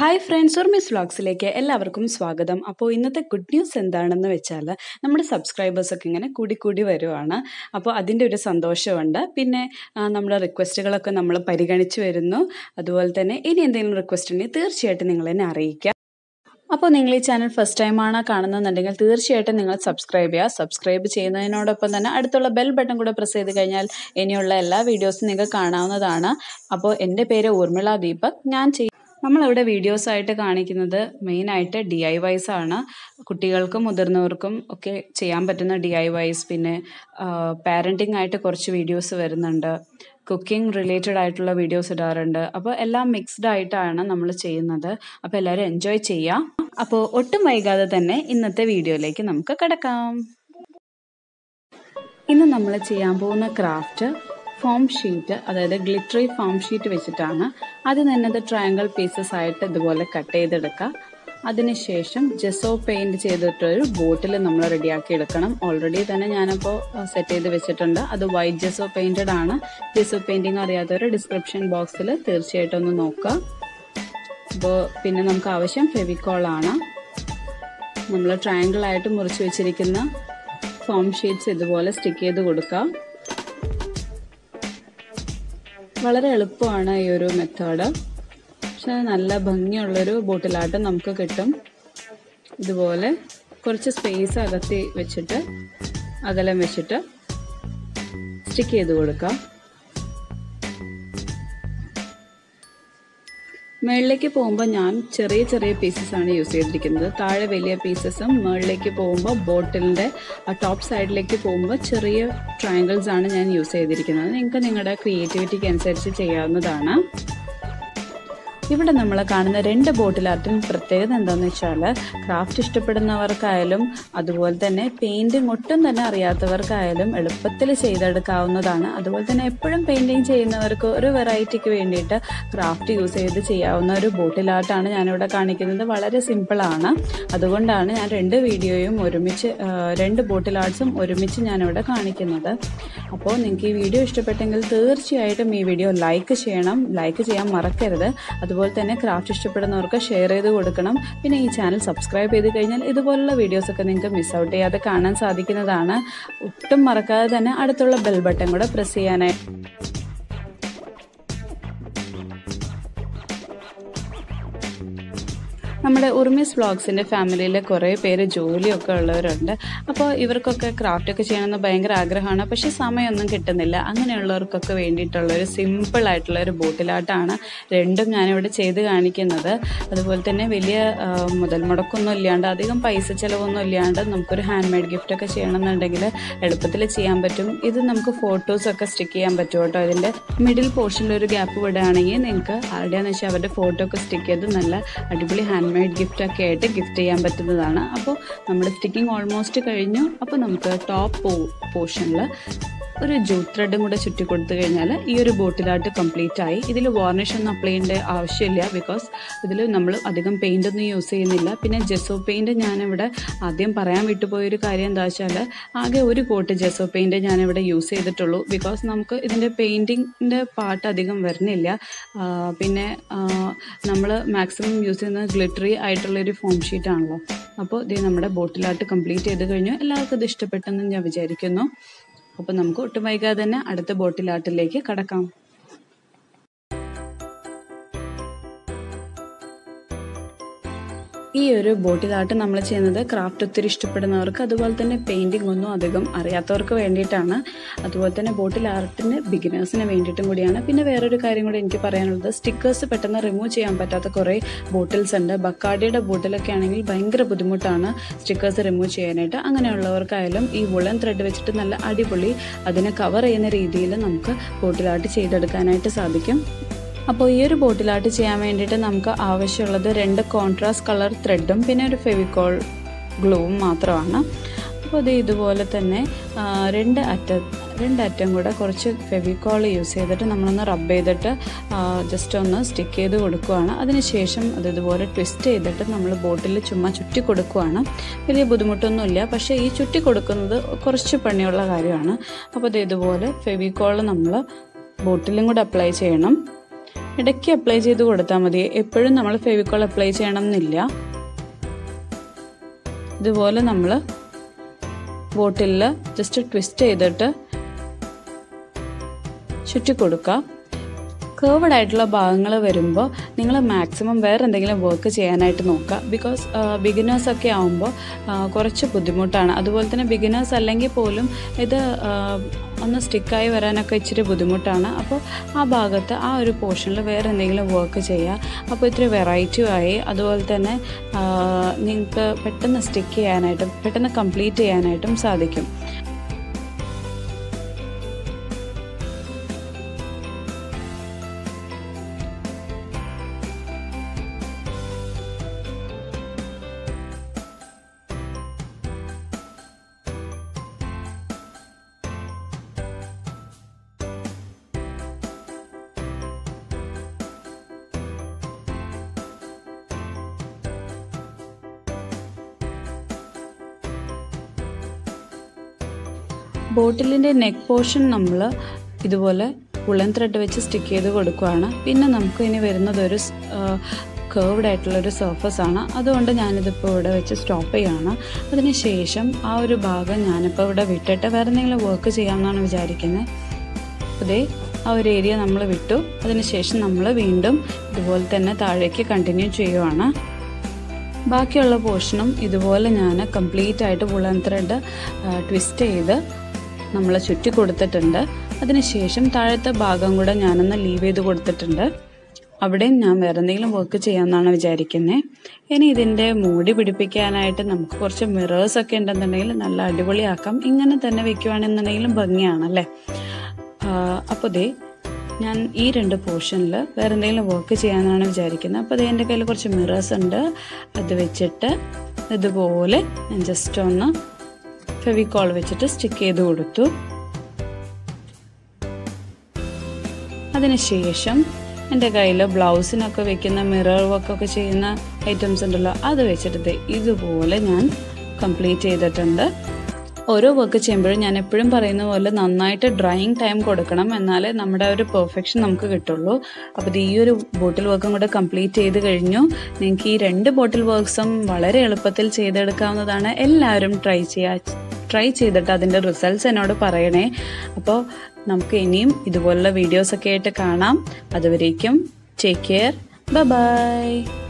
Hi friends, ഉർമില വ്ളോഗ്സിലേക്ക് എല്ലാവർക്കും സ്വാഗതം. അപ്പോൾ ഇന്നത്തെ ഗുഡ് ന്യൂസ് എന്താണെന്ന് വെച്ചാൽ നമ്മുടെ സബ്സ്ക്രൈബേഴ്സൊക്കെ ഇങ്ങനെ കൂടി വരുവാണ്. അപ്പോൾ അതിൻ്റെ ഒരു സന്തോഷമുണ്ട്. പിന്നെ നമ്മുടെ റിക്വസ്റ്റുകളൊക്കെ നമ്മൾ പരിഗണിച്ച് വരുന്നു. അതുപോലെ തന്നെ ഇനി എന്തെങ്കിലും റിക്വസ്റ്റ് ഉണ്ടെങ്കിൽ തീർച്ചയായിട്ടും നിങ്ങളെന്നെ അറിയിക്കുക. അപ്പോൾ നിങ്ങൾ ഈ ചാനൽ ഫസ്റ്റ് ടൈമാണ് കാണുന്നുണ്ടെങ്കിൽ തീർച്ചയായിട്ടും നിങ്ങൾ സബ്സ്ക്രൈബ് ചെയ്യുക. സബ്സ്ക്രൈബ് ചെയ്യുന്നതിനോടൊപ്പം തന്നെ അടുത്തുള്ള ബെൽ ബട്ടൺ കൂടെ പ്രസ് ചെയ്ത് കഴിഞ്ഞാൽ ഇനിയുള്ള എല്ലാ വീഡിയോസും നിങ്ങൾക്ക് കാണാവുന്നതാണ്. അപ്പോൾ എൻ്റെ പേര് ഉർമിള ദീപക്. നമ്മളിവിടെ വീഡിയോസായിട്ട് കാണിക്കുന്നത് മെയിനായിട്ട് DIYs ആണ്. കുട്ടികൾക്കും മുതിർന്നവർക്കും ഒക്കെ ചെയ്യാൻ പറ്റുന്ന DIYs. പിന്നെ പാരൻറ്റിംഗ് ആയിട്ട് കുറച്ച് വീഡിയോസ് വരുന്നുണ്ട്. കുക്കിംഗ് റിലേറ്റഡ് ആയിട്ടുള്ള വീഡിയോസ് ഇടാറുണ്ട്. അപ്പോൾ എല്ലാം മിക്സ്ഡ് ആയിട്ടാണ് നമ്മൾ ചെയ്യുന്നത്. അപ്പോൾ എല്ലാവരും എൻജോയ് ചെയ്യാം. അപ്പോൾ ഒട്ടും വൈകാതെ തന്നെ ഇന്നത്തെ വീഡിയോയിലേക്ക് നമുക്ക് കിടക്കാം. ഇന്ന് നമ്മൾ ചെയ്യാൻ പോകുന്ന ക്രാഫ്റ്റ് ഫോം ഷീറ്റ്, അതായത് ഗ്ലിറ്ററി ഫോം ഷീറ്റ് വെച്ചിട്ടാണ്. ആദ്യം തന്നെ അത് ട്രയാങ്കിൾ പീസസ് ആയിട്ട് ഇതുപോലെ കട്ട് ചെയ്തെടുക്കുക. അതിനുശേഷം ജെസോ പെയിൻറ് ചെയ്തിട്ടൊരു ബോട്ടിൽ നമ്മൾ റെഡിയാക്കി എടുക്കണം. ഓൾറെഡി തന്നെ ഞാനപ്പോൾ സെറ്റ് ചെയ്ത് വെച്ചിട്ടുണ്ട്. അത് വൈറ്റ് ജെസോ പെയിൻറ്റഡ് ആണ്. ജെസോ പെയിൻറ്റിങ് അറിയാത്തവർ ഡിസ്ക്രിപ്ഷൻ ബോക്സിൽ തീർച്ചയായിട്ടും ഒന്ന് നോക്കുക. അപ്പോൾ പിന്നെ നമുക്ക് ആവശ്യം ഫെവിക്കോളാണ്. നമ്മൾ ട്രയാങ്കിളായിട്ട് മുറിച്ച് വെച്ചിരിക്കുന്ന ഫോം ഷീറ്റ്സ് ഇതുപോലെ സ്റ്റിക്ക് ചെയ്ത് കൊടുക്കുക. വളരെ എളുപ്പമാണ് ഈ ഒരു മെത്തേഡ്. പക്ഷെ നല്ല ഭംഗിയുള്ളൊരു ബോട്ടിലായിട്ട് നമുക്ക് കിട്ടും. ഇതുപോലെ കുറച്ച് സ്പേസ് അകത്തി വെച്ചിട്ട്, അകലം വെച്ചിട്ട് സ്റ്റിക്ക് ചെയ്ത് കൊടുക്കാം. മുകളിലേക്ക് പോകുമ്പോൾ ഞാൻ ചെറിയ ചെറിയ പീസസ് ആണ് യൂസ് ചെയ്തിരിക്കുന്നത്. താഴെ വലിയ പീസസും മുകളിലേക്ക് പോകുമ്പോൾ ബോട്ടിലിൻ്റെ ആ ടോപ്പ് സൈഡിലേക്ക് പോകുമ്പോൾ ചെറിയ ട്രയാങ്കിൾസ് ആണ് ഞാൻ യൂസ് ചെയ്തിരിക്കുന്നത്. നിങ്ങൾക്ക് നിങ്ങളുടെ ക്രിയേറ്റിവിറ്റിക്ക് അനുസരിച്ച് ചെയ്യാവുന്നതാണ്. ഇവിടെ നമ്മൾ കാണുന്ന രണ്ട് ബോട്ടിൽ ആർട്ടിന് പ്രത്യേകത എന്താണെന്ന് വെച്ചാൽ ക്രാഫ്റ്റ് ഇഷ്ടപ്പെടുന്നവർക്കായാലും അതുപോലെ തന്നെ പെയിൻറ്റിങ് ഒട്ടും തന്നെ അറിയാത്തവർക്കായാലും എളുപ്പത്തിൽ ചെയ്തെടുക്കാവുന്നതാണ്. അതുപോലെ തന്നെ എപ്പോഴും പെയിൻറ്റിങ് ചെയ്യുന്നവർക്ക് ഒരു വെറൈറ്റിക്ക് വേണ്ടിയിട്ട് ക്രാഫ്റ്റ് യൂസ് ചെയ്ത് ചെയ്യാവുന്ന ഒരു ബോട്ടിൽ ആർട്ടാണ് ഞാനിവിടെ കാണിക്കുന്നത്. വളരെ സിമ്പിളാണ്. അതുകൊണ്ടാണ് ഞാൻ രണ്ട് ബോട്ടിൽ ആർട്ട്സും ഒരുമിച്ച് ഞാനിവിടെ കാണിക്കുന്നത്. അപ്പോൾ നിങ്ങൾക്ക് ഈ വീഡിയോ ഇഷ്ടപ്പെട്ടെങ്കിൽ തീർച്ചയായിട്ടും ഈ വീഡിയോ ലൈക്ക് ചെയ്യണം. ലൈക്ക് ചെയ്യാൻ മറക്കരുത്. അതുപോലെ തന്നെ ക്രാഫ്റ്റ് ഇഷ്ടപ്പെടുന്നവർക്ക് ഷെയർ ചെയ്ത് കൊടുക്കണം. പിന്നെ ഈ ചാനൽ സബ്സ്ക്രൈബ് ചെയ്ത് കഴിഞ്ഞാൽ ഇതുപോലുള്ള വീഡിയോസൊക്കെ നിങ്ങൾക്ക് മിസ് ഔട്ട് ചെയ്യാതെ കാണാൻ സാധിക്കുന്നതാണ്. ഒട്ടും മറക്കാതെ തന്നെ അടുത്തുള്ള ബെൽ ബട്ടൺ കൂടെ പ്രസ് ചെയ്യാനായി. നമ്മുടെ ഉർമിസ് വ്ളോഗ്സിൻ്റെ ഫാമിലിയിൽ കുറേ പേര് ജോലിയൊക്കെ ഉള്ളവരുണ്ട്. അപ്പോൾ ഇവർക്കൊക്കെ ക്രാഫ്റ്റൊക്കെ ചെയ്യണമെന്ന് ഭയങ്കര ആഗ്രഹമാണ്. പക്ഷേ സമയമൊന്നും കിട്ടുന്നില്ല. അങ്ങനെയുള്ളവർക്കൊക്കെ വേണ്ടിയിട്ടുള്ളൊരു സിമ്പിളായിട്ടുള്ളൊരു ബോട്ടിലാട്ടാണ് രണ്ടും ഞാനിവിടെ ചെയ്ത് കാണിക്കുന്നത്. അതുപോലെ തന്നെ വലിയ മുതൽ മുടക്കൊന്നും ഇല്ലാണ്ട്, അധികം പൈസ ചിലവൊന്നും ഇല്ലാണ്ട് നമുക്കൊരു ഹാൻഡ് മെയ്ഡ് ഗിഫ്റ്റൊക്കെ ചെയ്യണമെന്നുണ്ടെങ്കിൽ എളുപ്പത്തിൽ ചെയ്യാൻ പറ്റും. ഇത് നമുക്ക് ഫോട്ടോസൊക്കെ സ്റ്റിക്ക് ചെയ്യാൻ പറ്റും കേട്ടോ. അതിൻ്റെ മിഡിൽ പോർഷനിലൊരു ഗ്യാപ്പ് വിടുകയാണെങ്കിൽ നിങ്ങൾക്ക് ആരുടെയാണെന്ന് വെച്ചാൽ അവരുടെ ഫോട്ടോ ഒക്കെ സ്റ്റിക്ക് ചെയ്ത് നല്ല അടിപൊളി ഹാൻഡ്മെയ്ഡ് ഗിഫ്റ്റൊക്കെ ആയിട്ട് ഗിഫ്റ്റ് ചെയ്യാൻ പറ്റുന്നതാണ്. അപ്പോൾ നമ്മുടെ സ്റ്റിക്കിങ് ഓൾമോസ്റ്റ് കഴിഞ്ഞു. അപ്പോൾ നമുക്ക് ടോപ്പ് പോർഷനിൽ ഒരു ജൂട്ട് ത്രെഡും കൂടെ ചുറ്റി കൊടുത്തു കഴിഞ്ഞാൽ ഈ ഒരു ബോട്ടിലായിട്ട് കംപ്ലീറ്റ് ആയി. ഇതിൽ വാർണിഷ് ഒന്നും അപ്ലൈ ചെയ്യേണ്ട ആവശ്യമില്ല. ബിക്കോസ് ഇതിൽ നമ്മൾ അധികം പെയിൻ്റൊന്നും യൂസ് ചെയ്യുന്നില്ല. പിന്നെ ജെസോ പെയിൻറ്റ് ഞാനിവിടെ ആദ്യം പറയാൻ വിട്ടുപോയൊരു കാര്യം എന്താ വെച്ചാൽ ആകെ ഒരു കോട്ട് ജെസോ പെയിൻറ്റ് ഞാനിവിടെ യൂസ് ചെയ്തിട്ടുള്ളൂ. ബിക്കോസ് നമുക്ക് ഇതിൻ്റെ പെയിൻറ്റിങ്ങിൻ്റെ പാർട്ട് അധികം വരുന്നില്ല. പിന്നെ നമ്മൾ മാക്സിമം യൂസ് ചെയ്യുന്നത് ഗ്ലിറ്ററി ആയിട്ടുള്ളൊരു ഫോം ഷീറ്റാണല്ലോ. അപ്പോൾ ഇത് നമ്മുടെ ബോട്ടിലായിട്ട് കംപ്ലീറ്റ് ചെയ്ത് കഴിഞ്ഞു. എല്ലാവർക്കും ഇത് ഇഷ്ടപ്പെട്ടെന്ന് ഞാൻ വിചാരിക്കുന്നു. അപ്പോൾ നമുക്ക് ഒട്ടും വൈകാതെ തന്നെ അടുത്ത ബോട്ടിൽ ആർട്ടിലേക്ക് കടക്കാം. ഈ ഒരു ബോട്ടിൽ ആർട്ട് നമ്മൾ ചെയ്യുന്നത് ക്രാഫ്റ്റ് ഒത്തിരി ഇഷ്ടപ്പെടുന്നവർക്ക് അതുപോലെ തന്നെ പെയിൻറ്റിംഗ് ഒന്നും അധികം അറിയാത്തവർക്ക് വേണ്ടിയിട്ടാണ്. അതുപോലെ തന്നെ ബോട്ടിൽ ആർട്ടിന് ബിഗിനേഴ്സിന് വേണ്ടിയിട്ടും കൂടിയാണ്. പിന്നെ വേറൊരു കാര്യം കൂടി എനിക്ക് പറയാനുള്ളത്, സ്റ്റിക്കേഴ്സ് പെട്ടെന്ന് റിമൂവ് ചെയ്യാൻ പറ്റാത്ത കുറേ ബോട്ടിൽസ് ഉണ്ട്. ബക്കാഡിയുടെ ബോട്ടിലൊക്കെ ആണെങ്കിൽ ഭയങ്കര ബുദ്ധിമുട്ടാണ് സ്റ്റിക്കേഴ്സ് റിമൂവ് ചെയ്യാനായിട്ട്. അങ്ങനെയുള്ളവർക്കായാലും ഈ വുളൻ ത്രെഡ് വെച്ചിട്ട് നല്ല അടിപൊളി അതിനെ കവർ ചെയ്യുന്ന രീതിയിൽ നമുക്ക് ബോട്ടിൽ ആർട്ട് ചെയ്തെടുക്കാനായിട്ട് സാധിക്കും. അപ്പോൾ ഈ ഒരു ബോട്ടിലായിട്ട് ചെയ്യാൻ വേണ്ടിയിട്ട് നമുക്ക് ആവശ്യമുള്ളത് രണ്ട് കോൺട്രാസ്റ്റ് കളർ ത്രെഡും പിന്നെ ഒരു ഫെവിക്കോൾ ഗ്ലൂവും മാത്രമാണ്. അപ്പോൾ അത് ഇതുപോലെ തന്നെ രണ്ടറ്റം കൂടെ കുറച്ച് ഫെവിക്കോൾ യൂസ് ചെയ്തിട്ട് നമ്മളൊന്ന് റബ്ബ് ചെയ്തിട്ട് ജസ്റ്റ് ഒന്ന് സ്റ്റിക്ക് ചെയ്ത് കൊടുക്കുകയാണ്. അതിനുശേഷം അത് ഇതുപോലെ ട്വിസ്റ്റ് ചെയ്തിട്ട് നമ്മൾ ബോട്ടിൽ ചുമ്മാ ചുറ്റി കൊടുക്കുകയാണ്. വലിയ ബുദ്ധിമുട്ടൊന്നുമില്ല. പക്ഷേ ഈ ചുറ്റി കൊടുക്കുന്നത് കുറച്ച് പണിയുള്ള കാര്യമാണ്. അപ്പോൾ അത് ഇതുപോലെ ഫെവിക്കോൾ നമ്മൾ ബോട്ടിലും കൂടെ അപ്ലൈ ചെയ്യണം. ഇടയ്ക്ക് അപ്ലൈ ചെയ്ത് കൊടുത്താൽ മതി. എപ്പോഴും നമ്മൾ ഫെവിക്കോൾ അപ്ലൈ ചെയ്യണമെന്നില്ല. ഇതുപോലെ നമ്മൾ ബോട്ടിലിൽ ജസ്റ്റ് ട്വിസ്റ്റ് ചെയ്തിട്ട് ചുറ്റിക്കൊടുക്കുക. കർവ്ഡ് ആയിട്ടുള്ള ഭാഗങ്ങൾ വരുമ്പോൾ നിങ്ങൾ മാക്സിമം വേറെ എന്തെങ്കിലും വർക്ക് ചെയ്യാനായിട്ട് നോക്കുക. ബിക്കോസ് ബിഗിനേഴ്സൊക്കെ ആകുമ്പോൾ കുറച്ച് ബുദ്ധിമുട്ടാണ്. അതുപോലെ തന്നെ ബിഗിനേഴ്സ് അല്ലെങ്കിൽ പോലും ഇത് ഒന്ന് സ്റ്റിക്കായി വരാനൊക്കെ ഇച്ചിരി ബുദ്ധിമുട്ടാണ്. അപ്പോൾ ആ ഭാഗത്ത് ആ ഒരു പോർഷനിൽ വേറെ എന്തെങ്കിലും വർക്ക് ചെയ്യുക. അപ്പോൾ ഇത്തിരി വെറൈറ്റിയായി അതുപോലെ തന്നെ നിങ്ങൾക്ക് പെട്ടെന്ന് സ്റ്റിക്ക് ചെയ്യാനായിട്ടും പെട്ടെന്ന് കംപ്ലീറ്റ് ചെയ്യാനായിട്ടും സാധിക്കും. ബോട്ടിലിൻ്റെ നെക്ക് പോർഷൻ നമ്മൾ ഇതുപോലെ ഉള്ളൻ ത്രെഡ് വെച്ച് സ്റ്റിക്ക് ചെയ്ത് കൊടുക്കുകയാണ്. പിന്നെ നമുക്ക് ഇനി വരുന്നതൊരു കർവ്ഡ് ആയിട്ടുള്ളൊരു സർഫസാണ്. അതുകൊണ്ട് ഞാനിതിപ്പോൾ ഇവിടെ വെച്ച് സ്റ്റോപ്പ് ചെയ്യുകയാണ്. അതിനുശേഷം ആ ഒരു ഭാഗം ഞാനിപ്പോൾ ഇവിടെ വിട്ടിട്ട് വേറെ എന്തെങ്കിലും വർക്ക് ചെയ്യാമെന്നാണ് വിചാരിക്കുന്നത്. അതേ ആ ഒരു ഏരിയ നമ്മൾ വിട്ടു. അതിനുശേഷം നമ്മൾ വീണ്ടും ഇതുപോലെ തന്നെ താഴേക്ക് കണ്ടിന്യൂ ചെയ്യുകയാണ്. ബാക്കിയുള്ള പോർഷനും ഇതുപോലെ ഞാൻ കംപ്ലീറ്റ് ആയിട്ട് ഉള്ളൻ ത്രെഡ് ട്വിസ്റ്റ് ചെയ്ത് നമ്മൾ ചുറ്റി കൊടുത്തിട്ടുണ്ട്. അതിനുശേഷം താഴത്തെ ഭാഗം കൂടെ ഞാനൊന്ന് ലീവ് ചെയ്ത് കൊടുത്തിട്ടുണ്ട്. അവിടെയും ഞാൻ വേറെ എന്തെങ്കിലും വർക്ക് ചെയ്യാമെന്നാണ് വിചാരിക്കുന്നത്. ഇനി ഇതിൻ്റെ മൂടി പിടിപ്പിക്കാനായിട്ട് നമുക്ക് കുറച്ച് മിറേഴ്സൊക്കെ ഉണ്ടെന്നുണ്ടെങ്കിൽ നല്ല അടിപൊളിയാക്കാം. ഇങ്ങനെ തന്നെ വെക്കുവാണെന്നുണ്ടെങ്കിലും ഭംഗിയാണല്ലേ. അപ്പോൾ ദേ ഞാൻ ഈ രണ്ട് പോർഷനിൽ വേറെ എന്തെങ്കിലും വർക്ക് ചെയ്യാമെന്നാണ് വിചാരിക്കുന്നത്. അപ്പോൾ അത് എൻ്റെ കയ്യിൽ കുറച്ച് മിറേഴ്സ് ഉണ്ട്. അത് വെച്ചിട്ട് ഇതുപോലെ ഞാൻ ജസ്റ്റ് ഒന്ന് ഫെവിക്കോൾ വെച്ചിട്ട് സ്റ്റിക്ക് ചെയ്ത് കൊടുത്തു. അതിനുശേഷം എൻ്റെ കയ്യിൽ ബ്ലൗസിനൊക്കെ വെക്കുന്ന മിറർ വർക്കൊക്കെ ചെയ്യുന്ന ഐറ്റംസ് ഉണ്ടല്ലോ, അത് വെച്ചിട്ട് ഇതുപോലെ ഞാൻ കംപ്ലീറ്റ് ചെയ്തിട്ടുണ്ട്. ഓരോ വർക്ക് ചെയ്യുമ്പോഴും ഞാൻ എപ്പോഴും പറയുന്ന പോലെ നന്നായിട്ട് ഡ്രൈയിങ് ടൈം കൊടുക്കണം, എന്നാലേ നമ്മുടെ ഒരു പെർഫെക്ഷൻ നമുക്ക് കിട്ടുള്ളൂ. അപ്പോൾ ഈ ഒരു ബോട്ടിൽ വർക്കും കൂടെ കംപ്ലീറ്റ് ചെയ്ത് കഴിഞ്ഞു. നിങ്ങൾക്ക് ഈ രണ്ട് ബോട്ടിൽ വർക്ക്സും വളരെ എളുപ്പത്തിൽ ചെയ്തെടുക്കാവുന്നതാണ്. എല്ലാവരും ട്രൈ ചെയ്തിട്ട് അതിൻ്റെ റിസൾട്ട്സ് എന്നോട് പറയണേ. അപ്പോൾ നമുക്ക് ഇനിയും ഇതുപോലുള്ള വീഡിയോസൊക്കെ ആയിട്ട് കാണാം. അതുവരേക്കും ടേക്ക് കെയർ, ബൈ.